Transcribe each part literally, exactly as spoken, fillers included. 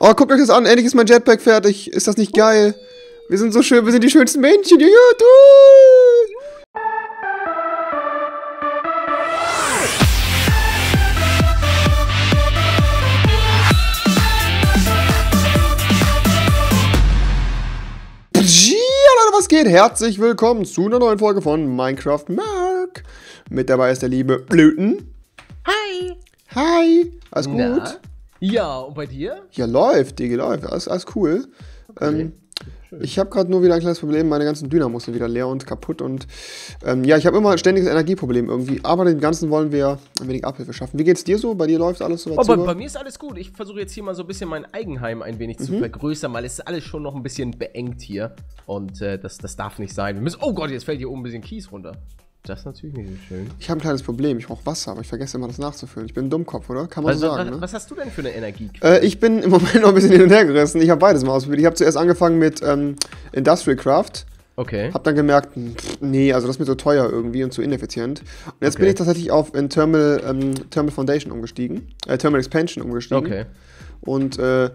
Oh, guckt euch das an. Endlich ist mein Jetpack fertig. Ist das nicht geil? Wir sind so schön. Wir sind die schönsten Männchen. Ja, du! Was geht? Herzlich willkommen zu einer neuen Folge von Minecraft Mark. Mit dabei ist der liebe Blüten. Hi. Hi. Alles gut? Na? Ja, und bei dir? Ja, läuft, Digi, läuft. Alles, alles cool. Okay. Ähm, ich habe gerade nur wieder ein kleines Problem. Meine ganzen Dynamos sind wieder leer und kaputt. Und ähm, ja, ich habe immer ein ständiges Energieproblem irgendwie. Aber dem Ganzen wollen wir ein wenig Abhilfe schaffen. Wie geht's dir so? Bei dir läuft alles so? Oh, bei, bei mir ist alles gut. Ich versuche jetzt hier mal so ein bisschen mein Eigenheim ein wenig mhm. zu vergrößern, weil es ist alles schon noch ein bisschen beengt hier. Und äh, das, das darf nicht sein. Wir müssen. Oh Gott, jetzt fällt hier oben ein bisschen Kies runter. Das ist natürlich nicht so schön. Ich habe ein kleines Problem. Ich brauche Wasser, aber ich vergesse immer, das nachzufüllen. Ich bin ein Dummkopf, oder? Kann man was, so sagen, was, ne? Was hast du denn für eine Energiequelle? Äh, ich bin im Moment noch ein bisschen hin und her gerissen. Ich habe beides mal ausprobiert. Ich habe zuerst angefangen mit ähm, Industrial Craft. Okay. Hab dann gemerkt, pff, nee, also das ist mir so teuer irgendwie und so ineffizient. Und jetzt okay. bin ich tatsächlich auf in Thermal, ähm, Thermal Foundation umgestiegen. Äh, Thermal Expansion umgestiegen. Okay. Und äh,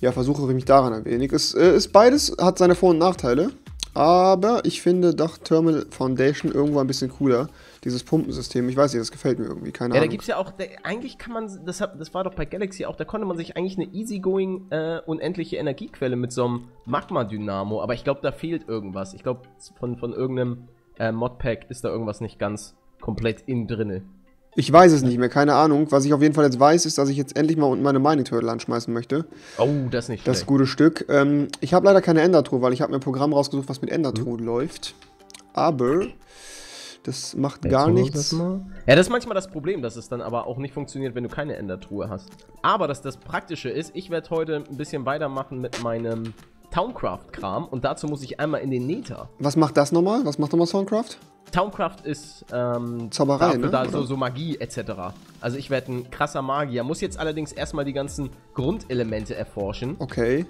ja, versuche ich mich daran ein wenig. Es äh, ist beides, hat seine Vor- und Nachteile. Aber ich finde doch Thermal Foundation irgendwo ein bisschen cooler. Dieses Pumpensystem, ich weiß nicht, das gefällt mir irgendwie, keine ja, Ahnung. Ja, da gibt's ja auch, da, eigentlich kann man, das, hat, das war doch bei Galaxy auch, da konnte man sich eigentlich eine easygoing, äh, unendliche Energiequelle mit so einem Magma-Dynamo, aber ich glaube, da fehlt irgendwas. Ich glaube, von, von irgendeinem äh, Modpack ist da irgendwas nicht ganz komplett innen drinne. Ich weiß es nicht mehr, keine Ahnung. Was ich auf jeden Fall jetzt weiß, ist, dass ich jetzt endlich mal unten meine Mining Turtle anschmeißen möchte. Oh, das ist nicht schlecht. Das gute Stück. Ähm, ich habe leider keine Endertruhe, weil ich habe mir ein Programm rausgesucht, was mit Endertruhe mhm. läuft. Aber das macht jetzt gar nichts. Das ja, das ist manchmal das Problem, dass es dann aber auch nicht funktioniert, wenn du keine Endertruhe hast. Aber dass das Praktische ist, ich werde heute ein bisschen weitermachen mit meinem Towncraft-Kram. Und dazu muss ich einmal in den Nether. Was macht das nochmal? Was macht nochmal Towncraft? Towncraft ist ähm, Zauberei, ne? Da so, so Magie et cetera. Also ich werde ein krasser Magier. Muss jetzt allerdings erstmal die ganzen Grundelemente erforschen. Okay.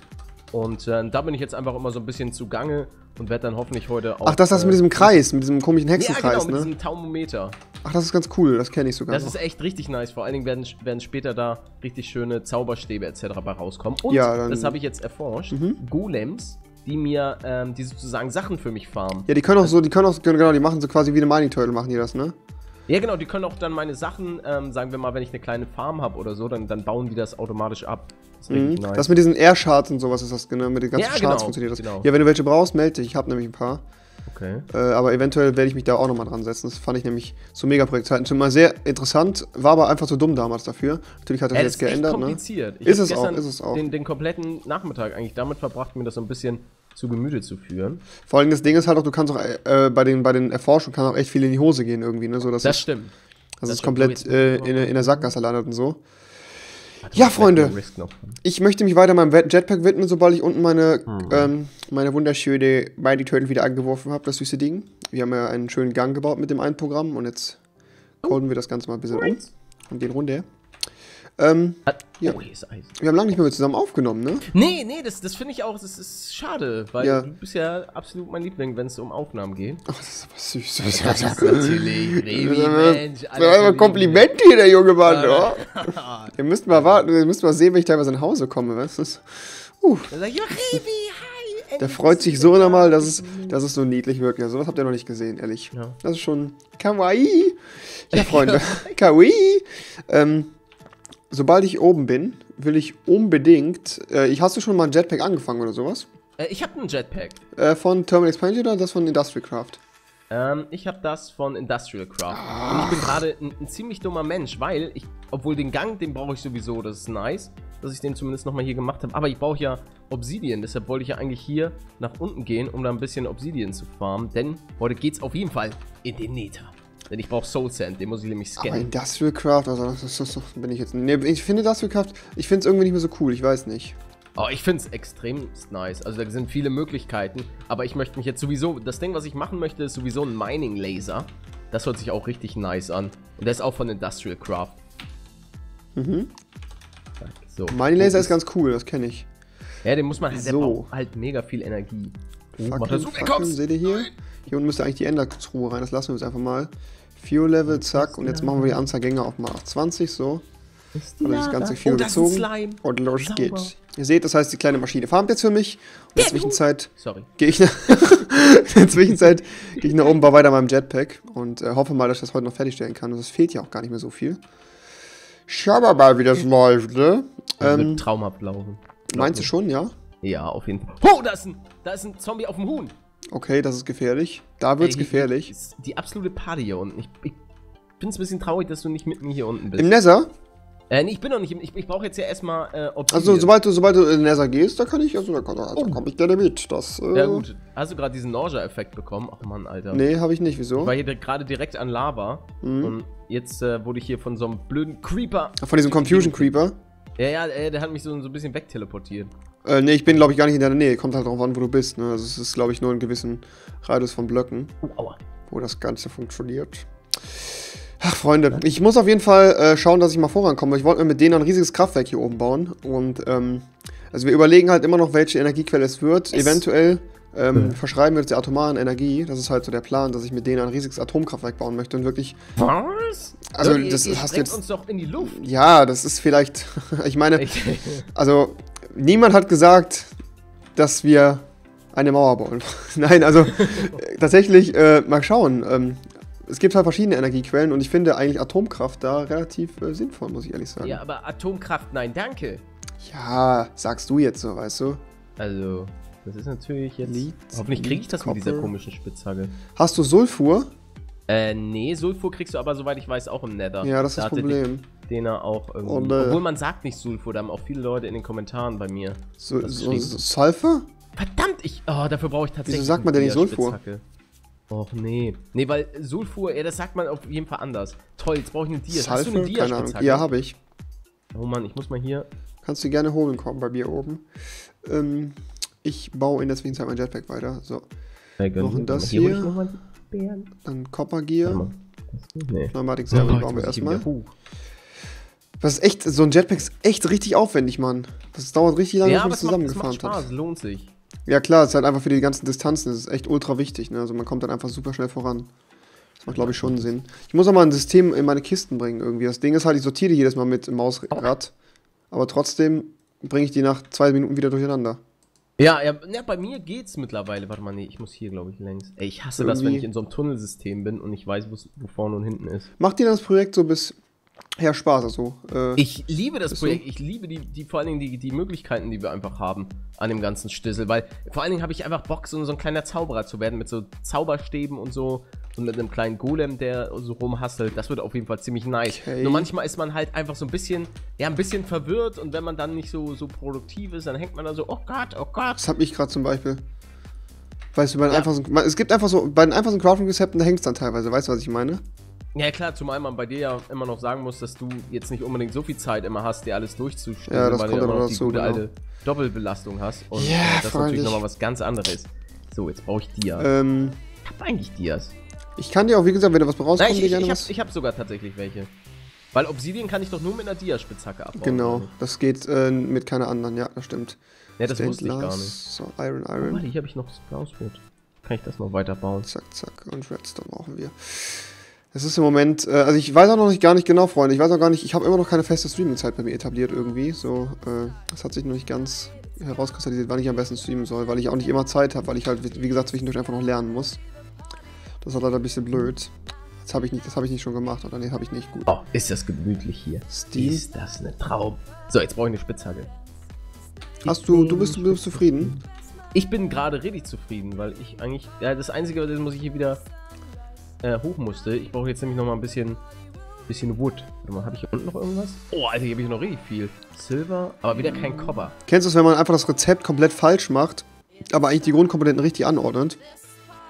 Und äh, da bin ich jetzt einfach immer so ein bisschen zugange und werde dann hoffentlich heute auch... Ach, das ist das äh, mit diesem Kreis, mit diesem komischen Hexenkreis, ne? Ja, genau, mit ne? diesem Thaumometer. Ach, das ist ganz cool, das kenne ich sogar Das noch. Ist echt richtig nice. Vor allen Dingen werden, werden später da richtig schöne Zauberstäbe et cetera bei rauskommen. Und, ja, dann, das habe ich jetzt erforscht, mhm. Golems. Die mir, ähm, die sozusagen Sachen für mich farmen. Ja, die können auch so, die können auch, genau, die machen so quasi wie eine Mining Turtle, machen die das, ne? Ja, genau, die können auch dann meine Sachen, ähm, sagen wir mal, wenn ich eine kleine Farm habe oder so, dann, dann bauen die das automatisch ab. Das, ist mhm. nice. Das mit diesen Air-Shards und sowas ist das, genau, mit den ganzen ja, Shards genau, funktioniert das. Genau. Ja, wenn du welche brauchst, melde dich, ich habe nämlich ein paar. Okay. Äh, aber eventuell werde ich mich da auch nochmal dran setzen. Das fand ich nämlich zu Megaprojektzeiten schon mal sehr interessant, war aber einfach zu dumm damals dafür. Natürlich hat das äh, jetzt geändert. Ne? Ist es auch, ist es auch. Den, den kompletten Nachmittag eigentlich damit verbracht, mir das so ein bisschen zu Gemüte zu führen. Vor allem das Ding ist halt auch, du kannst auch äh, bei, den, bei den Erforschungen kann auch echt viel in die Hose gehen irgendwie. Ne? So, dass das es, stimmt. Dass das es stimmt. komplett äh, in, in der Sackgasse landet und so. Hat ja, Freunde, ich möchte mich weiter meinem Jetpack widmen, sobald ich unten meine, mhm. ähm, meine wunderschöne Mining Turtle wieder angeworfen habe, das süße Ding. Wir haben ja einen schönen Gang gebaut mit dem einen Programm und jetzt coden wir das Ganze mal ein bisschen um und gehen runter. Ähm, ja. Wir haben lange nicht mehr zusammen aufgenommen, ne? Nee, nee, das, das finde ich auch, das ist schade, weil ja. du bist ja absolut mein Liebling, wenn es um Aufnahmen geht. Ach, das ist aber süß. Das ist, das ist natürlich, Revi, Mensch. Ein Kompliment hier, der junge Mann, oder? Ja. Ihr müsst mal warten, ihr müsst mal sehen, wenn ich teilweise nach Hause komme, weißt du? Uh. Da sag ich, ja, Revi, hi. Der freut sich so normal, dass es, dass es so niedlich wirkt. Ja, sowas habt ihr noch nicht gesehen, ehrlich. Ja. Das ist schon kawaii. Ja, Freunde, kawaii. Ähm... Sobald ich oben bin, will ich unbedingt. Äh, hast du schon mal ein Jetpack angefangen oder sowas? Äh, ich habe einen Jetpack. Äh, von Thermal Expansion oder das von Industrial Craft? Ähm, ich habe das von Industrial Craft. Ach. Und ich bin gerade ein, ein ziemlich dummer Mensch, weil ich, obwohl den Gang, den brauche ich sowieso, das ist nice, dass ich den zumindest nochmal hier gemacht habe. Aber ich brauche ja Obsidian, deshalb wollte ich ja eigentlich hier nach unten gehen, um da ein bisschen Obsidian zu farmen. Denn heute geht's auf jeden Fall in den Nether. Denn ich brauche Soul Sand, den muss ich nämlich scannen. Aber Industrial Craft, also das, das, das, das bin ich jetzt... Nee, ich finde Industrial Craft, ich finde es irgendwie nicht mehr so cool, ich weiß nicht. Oh, ich finde es extrem nice, also da sind viele Möglichkeiten, aber ich möchte mich jetzt sowieso... Das Ding, was ich machen möchte, ist sowieso ein Mining Laser. Das hört sich auch richtig nice an. Und der ist auch von Industrial Craft. Mhm. So, Mining Laser ist ganz cool, das kenne ich. Ja, den muss man... So. Der braucht halt mega viel Energie. Fackeln, so, Fackeln, seht ihr hier? Hier unten müsste eigentlich die Endertruhe rein, das lassen wir jetzt einfach mal. Fuel Level, zack, und jetzt machen wir die Anzahl Gänge auf mal auf zwanzig, so. Habe das ganze Vieh oh, gezogen. Und los Sauber. geht's. Ihr seht, das heißt, die kleine Maschine farmt jetzt für mich. Und in der Zwischenzeit gehe ich, geh ich nach oben, baue weiter meinem Jetpack. Und äh, hoffe mal, dass ich das heute noch fertigstellen kann. Und es fehlt ja auch gar nicht mehr so viel. Schauen wir mal, wie das läuft, ne? Das ähm, wird traumhaft laufen. Meinst du schon, ja? Ja, auf jeden Fall. Oh, da ist ein, da ist ein Zombie auf dem Huhn. Okay, das ist gefährlich. Da wird's Ey, gefährlich. Ist die absolute Party hier unten. Ich, ich bin's ein bisschen traurig, dass du nicht mit mir hier unten bist. Im Nether? Äh, nee, ich bin noch nicht. Ich, ich brauche jetzt ja erstmal. Äh, also, sobald du, sobald du in den Nether gehst, da kann ich. Also, da, da, da oh. komme ich gerne mit. Das, äh, ja, gut. Hast du gerade diesen Nausea-Effekt bekommen? Ach, Mann, Alter. Nee, habe ich nicht. Wieso? Ich war hier gerade direkt an Lava. Mhm. Und jetzt äh, wurde ich hier von so einem blöden Creeper. Von diesem Confusion-Creeper? Ja, ja, äh, der hat mich so, so ein bisschen wegteleportiert. Äh, ne, ich bin, glaube ich, gar nicht in deiner Nähe. Kommt halt drauf an, wo du bist, ne? Also es ist, glaube ich, nur einen gewissen Radius von Blöcken, oh, aua. wo das Ganze funktioniert. Ach, Freunde, ich muss auf jeden Fall äh, schauen, dass ich mal vorankomme. Ich wollte mir mit denen ein riesiges Kraftwerk hier oben bauen. Und, ähm, also wir überlegen halt immer noch, welche Energiequelle es wird. Es Eventuell ähm, mhm. verschreiben wir uns die atomaren Energie. Das ist halt so der Plan, dass ich mit denen ein riesiges Atomkraftwerk bauen möchte und wirklich... Was? Also, ihr, das ihr hast jetzt... uns doch in die Luft. Ja, das ist vielleicht... ich meine, also... Niemand hat gesagt, dass wir eine Mauer bauen. Nein, also tatsächlich, äh, mal schauen. Ähm, es gibt halt verschiedene Energiequellen und ich finde eigentlich Atomkraft da relativ äh, sinnvoll, muss ich ehrlich sagen. Ja, aber Atomkraft, nein, danke. Ja, sagst du jetzt so, weißt du? Also, das ist natürlich jetzt... Lied, hoffentlich kriege ich das Copper. mit dieser komischen Spitzhacke. Hast du Sulfur? Äh, nee, Sulfur kriegst du aber, soweit ich weiß, auch im Nether. Ja, das da ist das Problem. Den er auch irgendwie... Und, äh, obwohl man sagt nicht Sulfur, da haben auch viele Leute in den Kommentaren bei mir... So, so, Sulfur? Verdammt, ich... Oh, dafür brauche ich tatsächlich... Wieso sagt man denn nicht Sulfur? Och, nee. Nee, weil Sulfur, ja, das sagt man auf jeden Fall anders. Toll, jetzt brauche ich eine Dia. Sulfur? Hast du eine Dia-Spitzhacke? Ja, habe ich. Oh Mann, ich muss mal hier... Kannst du gerne holen kommen bei mir oben. Ähm, ich baue in der Zwischenzeit mein Jetpack weiter. So. Ja, noch in das hier. hier. Dann Copper-Gear. Nee. Pneumatik-Serien bauen wir erstmal. Das ist echt, so ein Jetpack ist echt richtig aufwendig, Mann. Das dauert richtig lange, bis man zusammengefarmt hat. Ja, lohnt sich. Ja klar, es ist halt einfach für die ganzen Distanzen, das ist echt ultra wichtig, ne? Also man kommt dann einfach super schnell voran. Das macht, glaube ich, schon Sinn. Ich muss auch mal ein System in meine Kisten bringen irgendwie. Das Ding ist halt, ich sortiere jedes Mal mit Mausrad. Aber trotzdem bringe ich die nach zwei Minuten wieder durcheinander. Ja, ja, ja, bei mir geht's mittlerweile. Warte mal, nee, ich muss hier, glaube ich, längs. Ey, ich hasse irgendwie das, wenn ich in so einem Tunnelsystem bin und ich weiß, wo vorne und hinten ist. Macht dir das Projekt so bis... Ja, Spaß, also. Äh, ich liebe das Projekt, so. ich liebe die, die, vor allen Dingen die, die Möglichkeiten, die wir einfach haben an dem ganzen Stissel, weil vor allen Dingen habe ich einfach Bock, so, so ein kleiner Zauberer zu werden mit so Zauberstäben und so und mit einem kleinen Golem, der so rumhasselt. Das wird auf jeden Fall ziemlich nice. Okay. Nur manchmal ist man halt einfach so ein bisschen, ja, ein bisschen verwirrt und wenn man dann nicht so, so produktiv ist, dann hängt man da so, oh Gott, oh Gott. Das hat mich gerade zum Beispiel... Weißt du, bei den ja. einfachsten, es gibt einfach so, bei den einfachsten Crafting-Rezepten, da hängt es dann teilweise, weißt du, was ich meine? Ja klar, zumal man bei dir ja immer noch sagen muss, dass du jetzt nicht unbedingt so viel Zeit immer hast, dir alles durchzustellen, ja, weil du immer noch die gute genau. alte Doppelbelastung hast und yeah, das ist natürlich nochmal was ganz anderes. So, jetzt brauche ich Dias. Ähm, ich hab eigentlich Dias. Ich kann dir auch, wie gesagt, wenn du was brauchst, Nein, ich, ich, ich, hab, ich hab sogar tatsächlich welche. Weil Obsidian kann ich doch nur mit einer Diaspitzhacke abbauen. Genau, also. das geht äh, mit keiner anderen, ja, das stimmt. Ja, das wusste ich gar nicht. So, Iron, Iron. Oh, warte, hier habe ich noch Sprout. Kann ich das noch weiterbauen? Zack, zack, und Redstone brauchen wir. Das ist im Moment, äh, also ich weiß auch noch nicht gar nicht genau, Freunde. Ich weiß auch gar nicht, ich habe immer noch keine feste Streaming-Zeit bei mir etabliert irgendwie. So, äh, das hat sich noch nicht ganz herauskristallisiert, wann ich am besten streamen soll, weil ich auch nicht immer Zeit habe, weil ich halt, wie gesagt, zwischendurch einfach noch lernen muss. Das ist halt leider ein bisschen blöd. Das habe ich nicht, das habe ich nicht schon gemacht, oder? Nee, habe ich nicht. Gut. Oh, ist das gemütlich hier. Steve. Ist das eine Traum. So, jetzt brauche ich eine Spitzhacke. Hast du, du bist, du bist zufrieden? Ich bin gerade richtig zufrieden, weil ich eigentlich, ja, das Einzige, das muss ich hier wieder... Äh, hoch musste. Ich brauche jetzt nämlich noch mal ein bisschen, bisschen Wood. Warte mal, habe ich hier unten noch irgendwas? Oh, Alter, hier habe ich noch richtig viel. Silber, aber wieder kein Copper. Kennst du es, wenn man einfach das Rezept komplett falsch macht, aber eigentlich die Grundkomponenten richtig anordnet?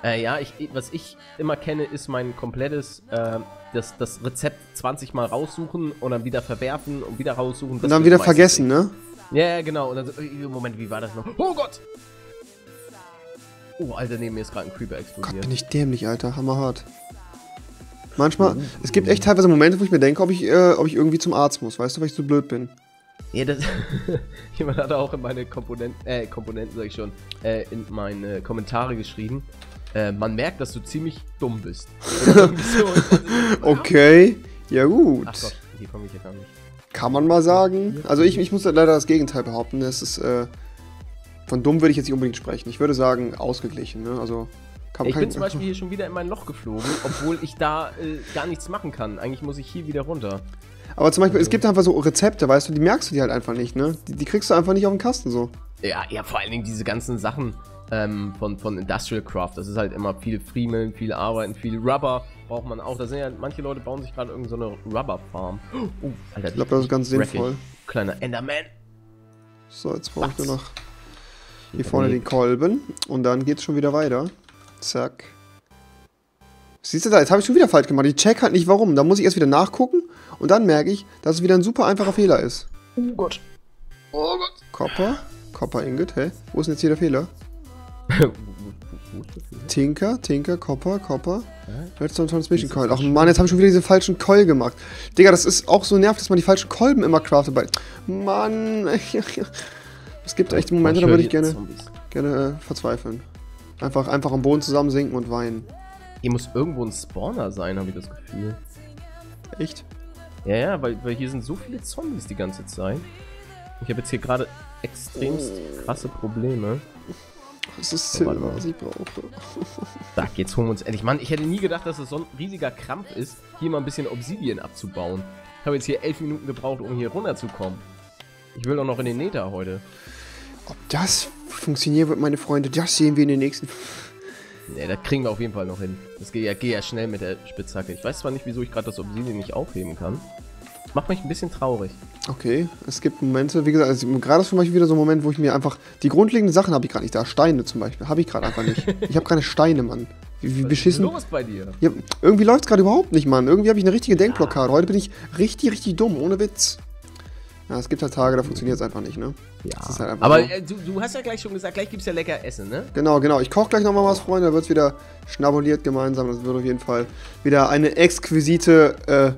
Äh, ja, ich, was ich immer kenne, ist mein komplettes, äh, das, das Rezept zwanzig Mal raussuchen und dann wieder verwerfen und wieder raussuchen. Und dann wieder vergessen, ne? Ja, ja, genau. Und dann so, Moment, wie war das noch? Oh Gott! Oh, Alter, neben mir ist gerade ein Creeper explodiert. Gott, bin ich dämlich, Alter. Hammerhart. Manchmal, mhm. es gibt echt teilweise Momente, wo ich mir denke, ob ich, äh, ob ich irgendwie zum Arzt muss, weißt du, weil ich so blöd bin. Ja, das... Jemand hat auch in meine Komponenten, äh, Komponenten sag ich schon, äh, in meine Kommentare geschrieben, äh, man merkt, dass du ziemlich dumm bist. so, okay, ja gut. Ach Gott, hier komme ich ja gar nicht. Kann man mal sagen. Also ich, ich muss leider das Gegenteil behaupten. Das ist, äh, von dumm würde ich jetzt nicht unbedingt sprechen. Ich würde sagen, ausgeglichen. Ne? Also, kann, ich kann, bin zum Beispiel hier schon wieder in mein Loch geflogen, obwohl ich da äh, gar nichts machen kann. Eigentlich muss ich hier wieder runter. Aber zum Beispiel, also, es gibt einfach so Rezepte, weißt du, die merkst du dir halt einfach nicht, ne? Die, die kriegst du einfach nicht auf den Kasten so. Ja, ja, vor allen Dingen diese ganzen Sachen ähm, von, von Industrial Craft. Das ist halt immer viel Friemeln, viel Arbeiten, viel Rubber. Braucht man auch. Da sind ja, manche Leute bauen sich gerade irgend so eine Rubberfarm. Oh, Alter, ich glaube, das ist ganz sinnvoll. Kleiner Enderman. So, jetzt brauche ich nur noch hier vorne den Kolben. Und dann geht's schon wieder weiter. Zack. Siehst du da, jetzt habe ich schon wieder falsch gemacht. Ich check halt nicht warum. Da muss ich erst wieder nachgucken. Und dann merke ich, dass es wieder ein super einfacher Fehler ist. Oh Gott. Oh Gott. Copper. Copper Ingot. Hä? Wo ist denn jetzt hier der Fehler? Tinker, Tinker, Copper, Copper. Redstone Transmission Coil. Ach Mann, jetzt habe ich schon wieder diese falschen Coil gemacht. Digga, das ist auch so nervig, dass man die falschen Kolben immer craftet. Mann. Es gibt echt Momente, da würde ich gerne, gerne äh, verzweifeln. Einfach, einfach am Boden zusammensinken und weinen. Hier muss irgendwo ein Spawner sein, habe ich das Gefühl. Echt? Ja, ja, weil, weil hier sind so viele Zombies die ganze Zeit. Ich habe jetzt hier gerade extremst oh. krasse Probleme. Das ist Silber, oh, was ich brauche. Da geht's, holen wir uns endlich. Mann, ich hätte nie gedacht, dass es das so ein riesiger Krampf ist, hier mal ein bisschen Obsidian abzubauen. Ich habe jetzt hier elf Minuten gebraucht, um hier runterzukommen. Ich will doch noch in den Nether heute. Ob das funktionieren wird, meine Freunde, das sehen wir in den nächsten... Ne, das kriegen wir auf jeden Fall noch hin. Das geht ja, geht ja schnell mit der Spitzhacke. Ich weiß zwar nicht, wieso ich gerade das Obsidian nicht aufheben kann. Macht mich ein bisschen traurig. Okay, es gibt Momente, wie gesagt, also gerade zum Beispiel wieder so ein Moment, wo ich mir einfach, die grundlegenden Sachen habe ich gerade nicht da, Steine zum Beispiel, habe ich gerade einfach nicht. Ich habe keine Steine, Mann. Wie, wie beschissen. Was ist los bei dir? Ja, irgendwie läuft es gerade überhaupt nicht, Mann. Irgendwie habe ich eine richtige Denkblockade. Heute bin ich richtig, richtig dumm, ohne Witz. Ja, es gibt halt Tage, da funktioniert es einfach nicht, ne? Ja. Das ist halt einfach. Aber äh, du, du hast ja gleich schon gesagt, gleich gibt es ja lecker Essen, ne? Genau, genau. Ich koche gleich nochmal was, Freunde, da wird es wieder schnabuliert gemeinsam. Das wird auf jeden Fall wieder eine exquisite, äh,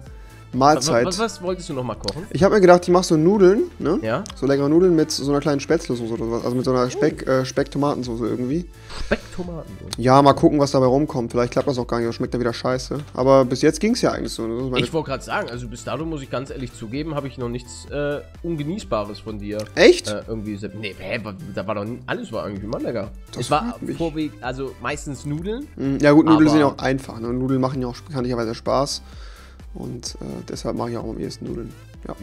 Mahlzeit. Was, was, was wolltest du nochmal kochen? Ich habe mir gedacht, ich mache so Nudeln, ne? Ja. So leckere Nudeln mit so einer kleinen Spätzlesoße oder sowas. Also mit so einer Speck, oh. äh, Specktomatensoße irgendwie. Specktomatensoße? Ja, mal gucken, was dabei rumkommt. Vielleicht klappt das auch gar nicht, das schmeckt ja wieder scheiße. Aber bis jetzt ging es ja eigentlich so. Ne? Ich wollte gerade sagen, also bis dato muss ich ganz ehrlich zugeben, habe ich noch nichts äh, Ungenießbares von dir. Echt? Äh, irgendwie. Nee, hä, da war doch nie, alles war eigentlich immer lecker. Das es war vorweg, also meistens Nudeln. Ja, gut, Nudeln sind ja auch einfach. Ne? Nudeln machen ja auch bekanntlicherweise Spaß. Und äh, deshalb mache ich auch am ehesten Nudeln. Ja.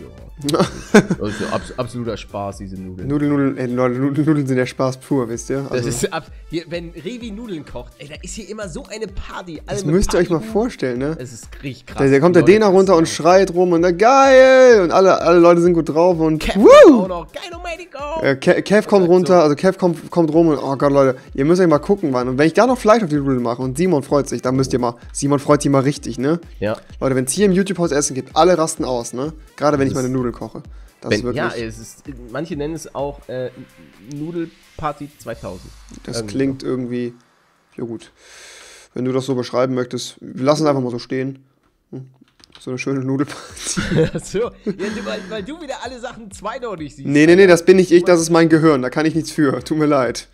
Ja. Also abs absoluter Spaß, diese Nudeln. Nudeln, Nudeln, ey, Nudeln, Nudeln sind ja Spaß pur, wisst ihr? Also das ist ab hier, wenn Revi Nudeln kocht, ey, da ist hier immer so eine Party. Alle das müsst ihr euch mal vorstellen, ne? Das ist richtig krass. Da, da kommt der Dena runter und schreit rum und dann geil! Und alle, alle Leute sind gut drauf und Kev woo! Auch noch. Geil, oh äh, Kev, Kev kommt runter, so. Also Kev kommt, kommt rum und oh Gott, Leute, ihr müsst euch mal gucken, wann. Und wenn ich da noch Fleisch auf die Nudeln mache und Simon freut sich, dann müsst ihr mal, Simon freut sich mal richtig, ne? Ja. Leute, wenn es hier im YouTube-Haus Essen gibt, alle rasten aus, ne? Gerade wenn ich meine Nudeln koche. Das wenn, ist wirklich ja, es ist, manche nennen es auch äh, Nudelparty zweitausend. Das irgendwie klingt auch irgendwie... Ja gut, wenn du das so beschreiben möchtest, wir lassen es einfach mal so stehen. Hm. So eine schöne Nudelparty. So, ja, weil, weil du wieder alle Sachen zweideutig siehst. Nee, nee, nee, das bin nicht ich, das ist mein Gehirn, da kann ich nichts für, tut mir leid.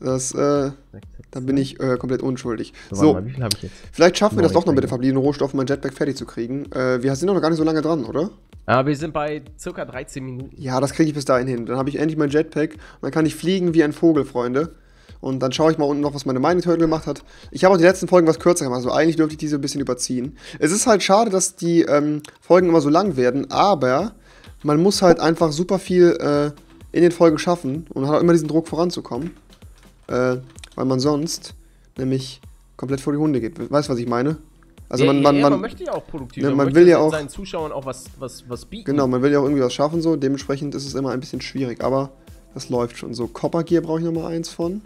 Das, äh... Dann bin ich äh, komplett unschuldig. So, mal, wie viel hab ich jetzt? Vielleicht schaffen wir das doch noch mit den verbliebenen Rohstoffen, mein Jetpack fertig zu kriegen. Äh, wir sind doch noch gar nicht so lange dran, oder? Ja, wir sind bei circa dreizehn Minuten. Ja, das kriege ich bis dahin hin. Dann habe ich endlich mein Jetpack und dann kann ich fliegen wie ein Vogel, Freunde. Und dann schaue ich mal unten noch, was meine Mining Turtle gemacht hat. Ich habe auch die letzten Folgen was kürzer gemacht, also eigentlich dürfte ich diese ein bisschen überziehen. Es ist halt schade, dass die ähm, Folgen immer so lang werden, aber man muss halt einfach super viel äh, in den Folgen schaffen und hat auch immer diesen Druck voranzukommen. Äh... Weil man sonst nämlich komplett vor die Hunde geht. Weißt du, was ich meine? Also ja, man, man, ja, man, man möchte ja auch produktiv sein. Ne, man man will ja auch seinen Zuschauern auch was, was, was bieten. Genau, man will ja auch irgendwie was schaffen so. Dementsprechend ist es immer ein bisschen schwierig, aber das läuft schon so. Copper-Gear brauche ich nochmal eins von.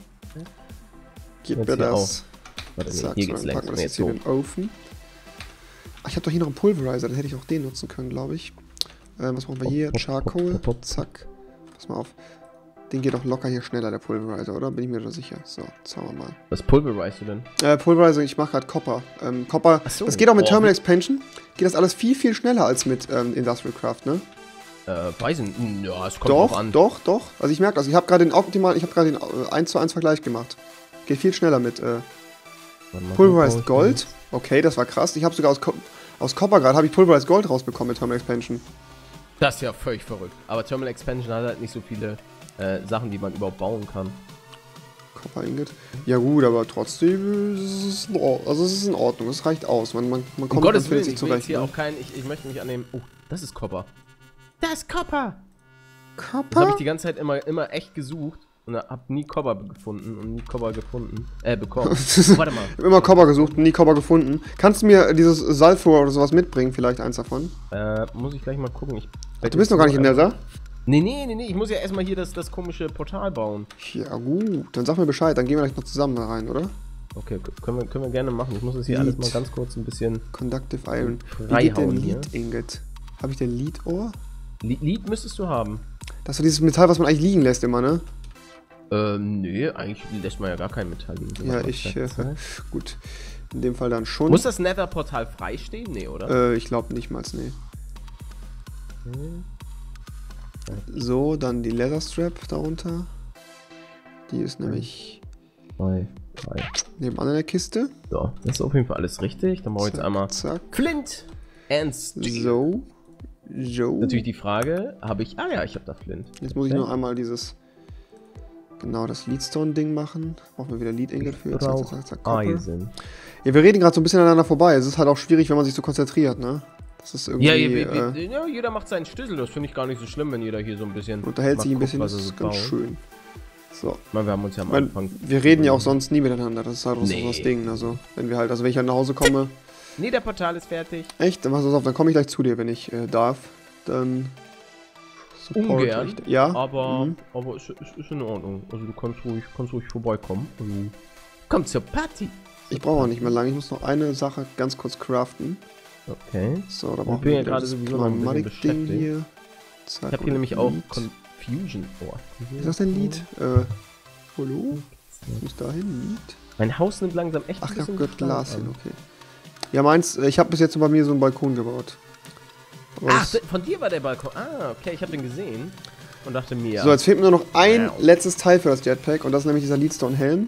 Gib mir das. Warte, nee, hier geht's lang. Packen wir das jetzt hier in den Ofen. Ach, ich habe doch hier noch einen Pulverizer. Dann hätte ich auch den nutzen können, glaube ich. Äh, was brauchen wir hier? Charcoal. Zack. Pass mal auf. Den geht doch locker hier schneller, der Pulverizer, oder? Bin ich mir da sicher. So, schauen wir mal. Was pulverizst du denn? Äh, Pulverizer, ich mache gerade Copper. Ähm, Copper, so, das geht auch mit Thermal Expansion. Geht das alles viel, viel schneller als mit ähm, Industrial Craft, ne? Äh, Weißen, ja, es kommt doch an. Doch, doch, doch. Also ich merke das. Also ich habe gerade den optimalen, ich habe gerade den äh, eins zu eins Vergleich gemacht. Geht viel schneller mit äh, Pulverized Gold. Okay, das war krass. Ich habe sogar aus, Co aus Copper gerade, habe ich Pulverized Gold rausbekommen mit Thermal Expansion. Das ist ja völlig verrückt. Aber Thermal Expansion hat halt nicht so viele äh, Sachen, die man überhaupt bauen kann. Copper-Ingot. Ja gut, aber trotzdem ist es, also es ist in Ordnung. Es reicht aus. Man, man, man kommt um Gottes Willen, sich zurecht. Ich, hier auch kein, ich, ich möchte mich annehmen. Oh, das ist Copper. Das ist Copper. Copper? Das habe ich die ganze Zeit immer, immer echt gesucht. Und hab nie Copper gefunden und nie Copper gefunden. Äh, bekommen. Oh, warte mal. Ich hab immer Copper gesucht und nie Copper gefunden. Kannst du mir dieses Sulfur oder sowas mitbringen? Vielleicht eins davon? Äh, muss ich gleich mal gucken. Ich Ach, du bist noch gar nicht im Nether? Nee, nee, nee, nee. Ich muss ja erstmal hier das, das komische Portal bauen. Ja, gut. Dann sag mir Bescheid. Dann gehen wir gleich noch zusammen da rein, oder? Okay, können wir, können wir gerne machen. Ich muss das hier Lead. alles mal ganz kurz ein bisschen. Conductive Iron. Wie geht denn Lead-Ingot? Hab ich denn Lead-Ohr? Lead, Lead müsstest du haben. Das ist dieses Metall, was man eigentlich liegen lässt immer, ne? Ähm, nee, eigentlich lässt man ja gar kein Metall liegen. Ja, ich, äh, gut. In dem Fall dann schon. Muss das Nether-Portal freistehen? Nee, oder? Äh, ich glaube nicht mal, nee. Hm. Okay. So, dann die Leatherstrap darunter. Die ist nämlich... Drei, drei. Nebenan in der Kiste. So, das ist auf jeden Fall alles richtig. Dann brauche ich jetzt einmal... Zack. Flint and Steel. So. So. Natürlich die Frage, habe ich... Ah ja, ich habe da Flint. Jetzt muss ich noch einmal dieses... Genau, das Leadstone-Ding machen. Brauchen wir wieder Lead-Ingot für. Zack, zack, zack, zack, Eisen. Ja, wir reden gerade so ein bisschen aneinander vorbei. Es ist halt auch schwierig, wenn man sich so konzentriert, ne? Das ist irgendwie... Ja, ja, äh, ja jeder macht seinen Stüssel. Das finde ich gar nicht so schlimm, wenn jeder hier so ein bisschen... Unterhält sich ein guckt, bisschen, das ist ganz baut. schön. So. Meine, wir haben uns ja am Meine, Anfang... Wir reden ja auch sonst nie miteinander. Das ist halt nee. so das Ding. Also, wenn wir halt... Also, wenn ich halt nach Hause komme... Nee, der Portal ist fertig. Echt? Dann machst du es auf. Dann komme ich gleich zu dir, wenn ich äh, darf. Dann... Support, Ungern, richtig. ja, aber, mhm. aber es, es ist in Ordnung. Also du kannst ruhig, kannst ruhig vorbeikommen. Mhm. Komm zur Party. Ich brauche auch nicht mehr lange. Ich muss noch eine Sache ganz kurz craften. Okay. So, da brauchen wir ja gerade sowieso noch ein bisschen beschäftigt. Ding hier. Zack, ich habe hier nämlich Lied. auch Confusion vor. Oh. Ist das ein Lied? Äh, hallo? Ich muss dahin, Lied. Mein Haus nimmt langsam echt Ach, ein bisschen Ach, ich hab Glas hin, okay. Ja, meins, ich habe bis jetzt bei mir so einen Balkon gebaut. Was? Ach, von dir war der Balkon. Ah, okay, ich habe den gesehen und dachte mir... So, jetzt fehlt mir nur noch ein wow. letztes Teil für das Jetpack und das ist nämlich dieser Leadstone-Helm.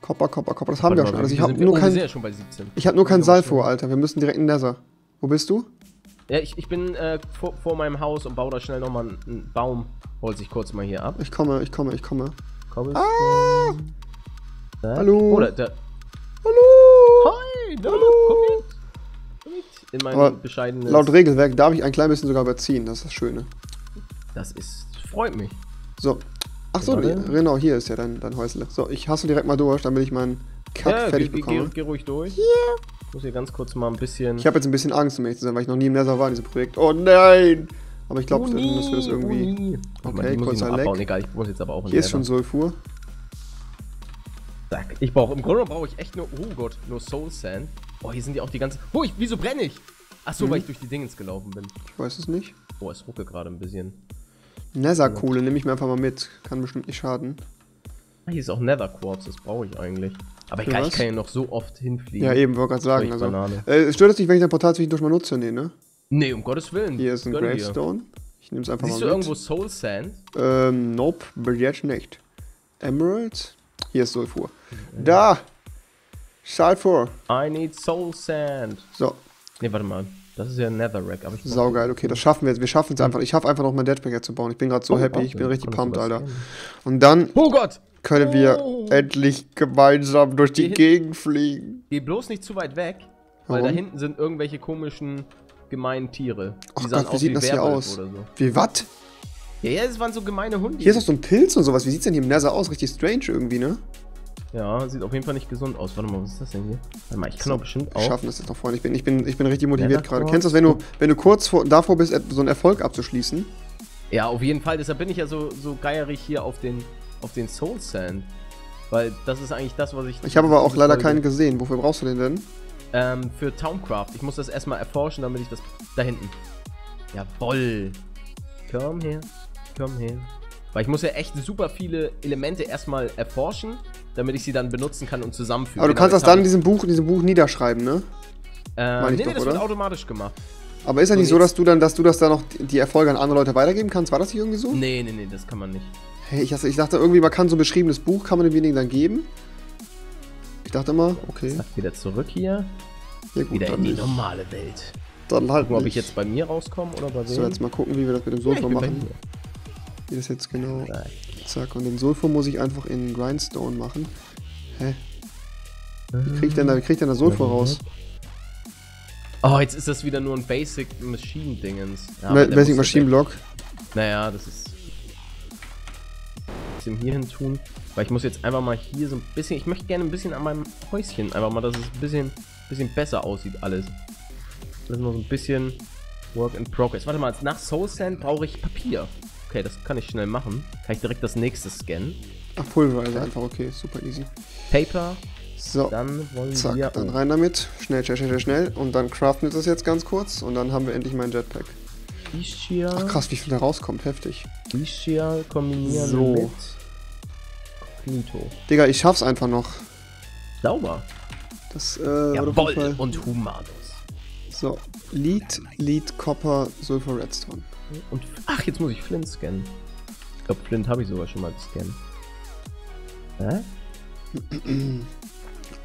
Copper, Copper, Copper, das haben wir ja schon. Also ich habe nur kein... Ja schon bei siebzehn. Ich habe nur kein Salvo, Alter. Wir müssen direkt in den Nether. Wo bist du? Ja, ich, ich bin äh, vor, vor meinem Haus und baue da schnell nochmal einen Baum. Hol sich kurz mal hier ab. Ich komme, ich komme, ich komme. Komm ah! Da. Hallo! Oh, da, da. Hallo! Hi! Da, Hallo! Komm hier. In meinem bescheidenen. Laut Regelwerk darf ich ein klein bisschen sogar überziehen, das ist das Schöne. Das ist. freut mich. So. Ach so, genau, nee, genau hier ist ja dein, dein Häusle. So, ich hasse direkt mal durch, damit ich meinen Kack ja, fertig geh, bekomme. Geh, geh ruhig durch. Yeah. Ich muss hier ganz kurz mal ein bisschen. Ich habe jetzt ein bisschen Angst, um ehrlich zu sein, weil ich noch nie im Nether war in diesem Projekt. Oh nein! Aber ich glaube, oh, nee, dass wir das irgendwie. Oh, okay, kurzer Leck. Egal, ich muss jetzt aber auch in hier ist schon Sulfur. Zack. Ich brauche. Im Grunde brauche ich echt nur. Oh Gott, nur Soul Sand. Oh, hier sind ja auch die ganzen... Oh, ich, wieso brenne ich? Achso, mhm. weil ich durch die Dingens gelaufen bin. Ich weiß es nicht. Oh, es rucke gerade ein bisschen. Nether-Kohle nehme ich mir einfach mal mit. Kann bestimmt nicht schaden. Ah, hier ist auch Nether Quartz, das brauche ich eigentlich. Aber egal, ich kann ja noch so oft hinfliegen. Ja, eben, wollte gerade sagen. Also, äh, stört es dich, wenn ich dein Portal zwischendurch mal nutze? Nee, ne? Nee, um Gottes Willen. Hier ist ein Gravestone. Ich nehme es einfach mal mit. Siehst du irgendwo Soul Sand? Ähm, nope, but yet nicht. Emerald? Hier ist Sulfur. Mhm. Da! Sulfur. I need Soul Sand. So. Ne, warte mal. Das ist ja ein Netherrack. Aber ich Saugeil, okay, das schaffen wir jetzt. Wir schaffen es einfach. Ich schaffe einfach noch mein Jetpack zu bauen. Ich bin gerade so oh, happy. Okay. Ich bin richtig pumped, Alter. Sehen. Und dann oh Gott. können wir oh. endlich gemeinsam durch die Ge Gegend fliegen. Geh bloß nicht zu weit weg, weil Warum? da hinten sind irgendwelche komischen, gemeinen Tiere. Och Gott, wie sieht das hier aus? Oder so. Wie, was? Ja, ja, das waren so gemeine Hunde. Hier ist doch so ein Pilz und sowas. Wie sieht's denn hier im Nether aus? Richtig strange irgendwie, ne? Ja, sieht auf jeden Fall nicht gesund aus. Warte mal, was ist das denn hier? Warte mal, ich kann doch bestimmt auch... Wir schaffen das jetzt noch, Freunde. Ich bin, ich bin, ich bin richtig motiviert gerade. Kennst du das, wenn du, wenn du kurz vor, davor bist, so einen Erfolg abzuschließen? Ja, auf jeden Fall. Deshalb bin ich ja so, so geierig hier auf den, auf den Soul Sand. Weil das ist eigentlich das, was ich... Ich habe aber auch leider keinen gesehen. Wofür brauchst du den denn? Ähm, für Towncraft. Ich muss das erstmal erforschen, damit ich das... Da hinten. Jawoll. Komm her. Komm her. Weil ich muss ja echt super viele Elemente erstmal erforschen, damit ich sie dann benutzen kann und zusammenfügen. Aber du kannst das dann in diesem Buch, in diesem Buch niederschreiben, ne? Äh, nee, nee, das wird automatisch gemacht. Aber ist ja nicht so, dass du dann, dass du das dann noch die Erfolge an andere Leute weitergeben kannst? War das nicht irgendwie so? Nee, nee, nee, das kann man nicht. Hey, ich, ich dachte irgendwie, man kann so ein beschriebenes Buch, kann man demjenigen dann geben? Ich dachte immer, okay. Wieder zurück hier. Ja, gut, wieder in die normale Welt. dann halt nicht. Ob ich jetzt bei mir rauskomme oder bei wem? So, jetzt mal gucken, wie wir das mit dem Sulfur ja, machen. Wie das jetzt genau. Zack, und den Sulfur muss ich einfach in Grindstone machen. Hä? Wie krieg ich denn da, wie krieg ich denn da Sulfur raus? Oh, jetzt ist das wieder nur ein Basic Machine Dingens. Ja, Ma Basic Machine Block. Naja, das ist. Bisschen hier hin tun. Weil ich muss jetzt einfach mal hier so ein bisschen. Ich möchte gerne ein bisschen an meinem Häuschen einfach mal, dass es ein bisschen, bisschen besser aussieht, alles. Das ist noch so ein bisschen Work in Progress. Warte mal, nach Soul Sand brauche ich Papier. Okay, das kann ich schnell machen. Kann ich direkt das nächste scannen? Ach, Pulverizer, also einfach, okay, super easy. Paper. So, dann wollen zack, wir dann rein damit. Schnell, schnell, schnell, schnell. Und dann craften wir das jetzt ganz kurz. Und dann haben wir endlich meinen Jetpack. Ischia. Ach krass, wie viel da rauskommt. Heftig. Ischia kombinieren so mit Cognito. Digga, ich schaff's einfach noch. Sauber. Das, äh, jawohl, und Humanus. So, Lead, Lead, Copper, Sulfur, Redstone. Und, ach, jetzt muss ich Flint scannen. Ich glaube, Flint habe ich sogar schon mal gescannt. Hä?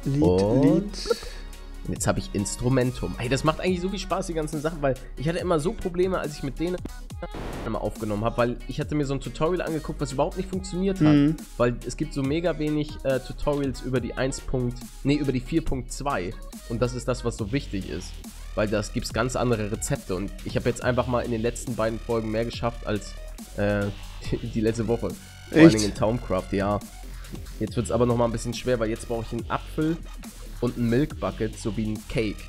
Lied, und Lied. Jetzt habe ich Instrumentum. Ey, das macht eigentlich so viel Spaß, die ganzen Sachen, weil ich hatte immer so Probleme, als ich mit denen mal aufgenommen habe, weil ich hatte mir so ein Tutorial angeguckt, was überhaupt nicht funktioniert hat, mhm. weil es gibt so mega wenig äh, Tutorials über die eins. Nee, über die vier Punkt zwei und das ist das, was so wichtig ist, weil das gibt's ganz andere Rezepte und ich habe jetzt einfach mal in den letzten beiden Folgen mehr geschafft als äh, die letzte Woche. Vor allen Dingen in Towncraft, ja. Jetzt wird es aber noch mal ein bisschen schwer, weil jetzt brauche ich einen Apfel und ein Milk Bucket sowie einen Cake.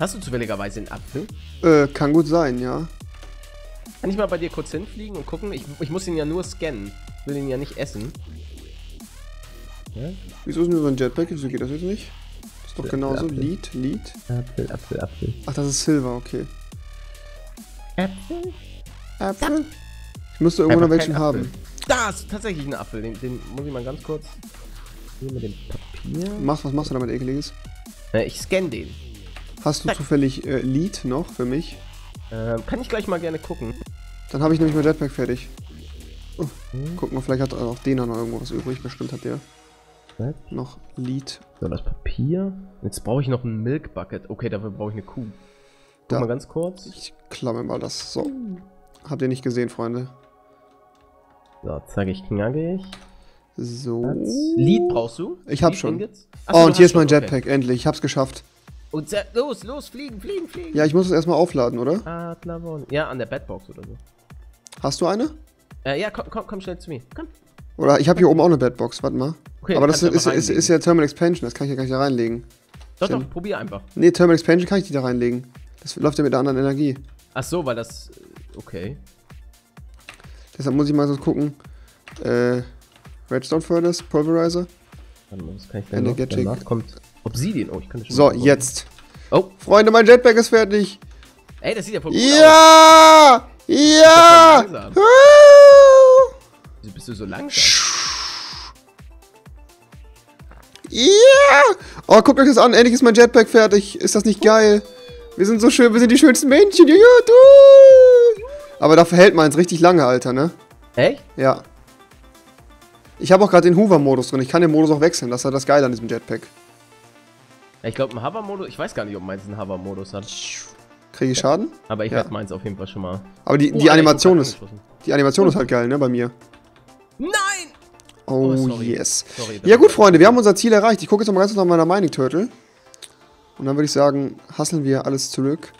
Hast du zufälligerweise einen Apfel? Äh, kann gut sein, ja. Kann ich mal bei dir kurz hinfliegen und gucken? Ich, ich muss ihn ja nur scannen. Ich will ihn ja nicht essen. Ja? Wieso ist denn so ein Jetpack? Wieso geht das jetzt nicht? Ist doch genauso. Lied, Lied. Apfel, Apfel, Apfel. Ach, das ist Silber, okay. Apfel? Apfel? Ich müsste irgendwo noch welchen haben. Da ist tatsächlich ein Apfel, den, den muss ich mal ganz kurz. Hier mit dem Papier. Mach, was machst du damit, Ekeliges? Äh, ich scanne den. Hast du Zack. zufällig äh, Lead noch für mich? Äh, kann ich gleich mal gerne gucken. Dann habe ich nämlich mein Jetpack fertig. Oh, hm. Gucken wir, vielleicht hat auch Dena noch irgendwo was übrig, bestimmt hat der. Was? Noch Lead. So, das Papier. Jetzt brauche ich noch ein Milk Bucket. Okay, dafür brauche ich eine Kuh. Guck da. mal ganz kurz. Ich klammere mal das. So. Habt ihr nicht gesehen, Freunde? So, zeige ich knackig. So. Lead brauchst du? Ich hab Lead schon. Ach, oh, und hier ist mein Jetpack, okay. Endlich. Ich hab's geschafft. Und los, los, fliegen, fliegen, fliegen. Ja, ich muss es erstmal aufladen, oder? Adlerborn. Ja, an der Bedbox oder so. Hast du eine? Äh, ja, komm, komm, komm schnell zu mir. Komm. Oder ich habe hier oben auch eine Bedbox, warte mal. Okay, aber das ist, ist, ist ja Thermal Expansion, das kann ich ja gar nicht da reinlegen. Doch, Denn, doch, probier einfach. Nee, Thermal Expansion kann ich die da reinlegen. Das läuft ja mit der anderen Energie. Ach so, weil das. Okay. Deshalb muss ich mal so gucken. Äh, Redstone Furnace, Pulverizer. Warte mal, das kann ich dann noch. Danach kommt Obsidian. Oh, ich kann das schon. So, jetzt. Oh. Freunde, mein Jetpack ist fertig. Ey, das sieht ja voll gut ja! aus. Ja! Ja! Wieso bist du so langsam? Ja! Oh, guckt euch das an. Endlich ist mein Jetpack fertig. Ist das nicht geil? Wir sind so schön. Wir sind die schönsten Männchen. Ja, du! Aber dafür hält man es richtig lange, Alter, ne? Echt? Ja. Ich habe auch gerade den Hover-Modus drin. Ich kann den Modus auch wechseln. Das ist halt das Geile an diesem Jetpack. Ich glaube, ein Hover-Modus... Ich weiß gar nicht, ob meins einen Hover-Modus hat. Kriege ich Schaden? Aber ich ja. weiß meins auf jeden Fall schon mal. Aber die, oh, die Animation ist... Die Animation ist halt geil, ne? Bei mir. Nein! Oh, oh sorry. yes. Sorry, ja gut, Freunde. Wir haben unser Ziel erreicht. Ich gucke jetzt noch mal ganz kurz nach meiner Mining Turtle. Und dann würde ich sagen, hasseln wir alles zurück.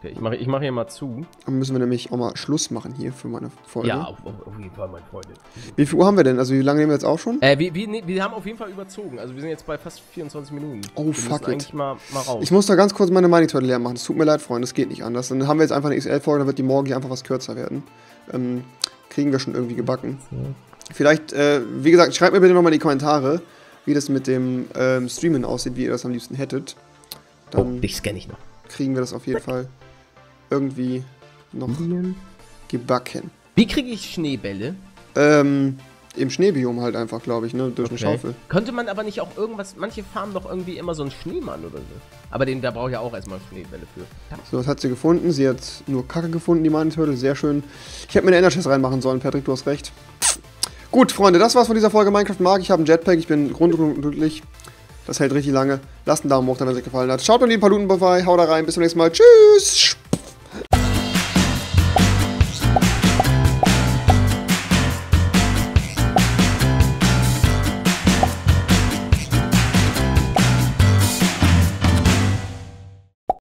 Okay, ich mache ich mach hier mal zu. Dann müssen wir nämlich auch mal Schluss machen hier für meine Folge. Ja, auf, auf jeden Fall, meine Freunde. Wie viel Uhr haben wir denn? Also wie lange nehmen wir jetzt auch schon? Äh, wir, wir, wir haben auf jeden Fall überzogen. Also wir sind jetzt bei fast vierundzwanzig Minuten. Oh, wir fuck it. Eigentlich mal, mal raus. Ich muss da ganz kurz meine Mining Turtle leer machen. Es tut mir leid, Freunde, es geht nicht anders. Dann haben wir jetzt einfach eine X L-Folge, dann wird die morgen hier einfach was kürzer werden. Ähm, kriegen wir schon irgendwie gebacken. Vielleicht, äh, wie gesagt, schreibt mir bitte nochmal in die Kommentare, wie das mit dem ähm, Streamen aussieht, wie ihr das am liebsten hättet. Dann oh, dich scanne ich noch. Kriegen wir das auf jeden Fall irgendwie noch gebacken. Wie kriege ich Schneebälle? Ähm, im Schneebiom halt einfach, glaube ich, ne? Durch okay. eine Schaufel. Könnte man aber nicht auch irgendwas, manche farmen doch irgendwie immer so einen Schneemann oder so. Aber den, da brauche ich ja auch erstmal Schneebälle für. So, was hat sie gefunden? Sie hat nur Kacke gefunden, die Mining Turtle, sehr schön. Ich hätte mir eine Enderchest reinmachen sollen, Patrick, du hast recht. Gut, Freunde, das war's von dieser Folge Minecraft Mark. Ich habe einen Jetpack, ich bin rundum glücklich. Das hält richtig lange. Lasst einen Daumen hoch, wenn es euch gefallen hat. Schaut mal in die paar Minuten vorbei. Haut da rein. Bis zum nächsten Mal. Tschüss.